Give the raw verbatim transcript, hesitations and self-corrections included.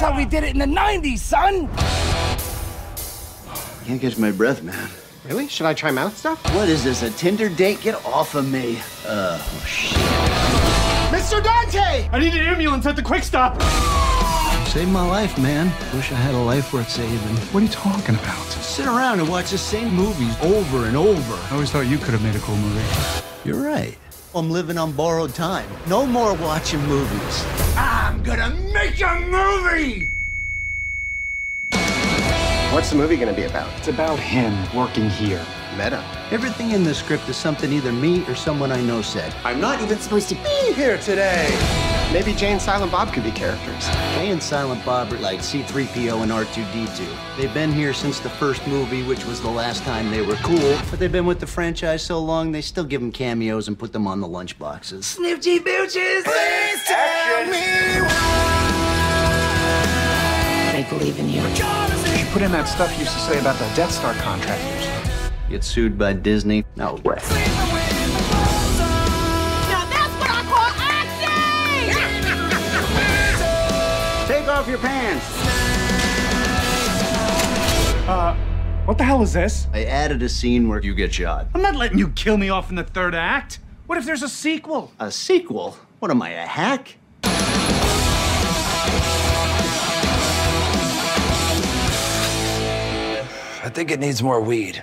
That's how we did it in the nineties, son! Can't catch my breath, man. Really? Should I try mouth stuff? What is this, a Tinder date? Get off of me. Uh, oh, shit. Mister Dante! I need an ambulance at the Quick Stop! Saved my life, man. Wish I had a life worth saving. What are you talking about? Sit around and watch the same movies over and over. I always thought you could have made a cool movie. You're right. I'm living on borrowed time. No more watching movies. I'm gonna make a movie! What's the movie gonna be about? It's about him working here. Meta. Everything in the script is something either me or someone I know said. I'm not even supposed to be here today. Maybe Jay and Silent Bob could be characters. Jay and Silent Bob are like C three P O and R two D two. They've been here since the first movie, which was the last time they were cool. But they've been with the franchise so long, they still give them cameos and put them on the lunch boxes. Snoopy Booches, please tell me why. I believe in you. Put in that stuff you used to say about the Death Star contractors. Get sued by Disney. No way. Now that's what I call acting! Take off your pants. Uh, what the hell is this? I added a scene where you get shot. I'm not letting you kill me off in the third act. What if there's a sequel? A sequel? What am I, a hack? I think it needs more weed.